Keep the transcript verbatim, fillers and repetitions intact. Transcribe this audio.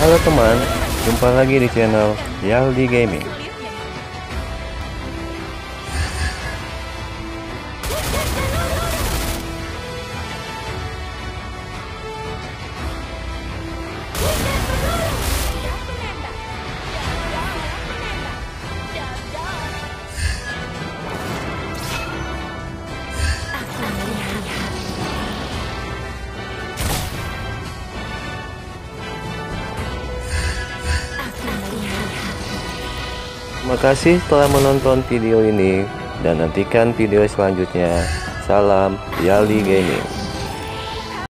Halo teman, jumpa lagi di channel Yaldy Gaming. Terima kasih telah menonton video ini dan nantikan video selanjutnya. Salam Yaldy Gaming.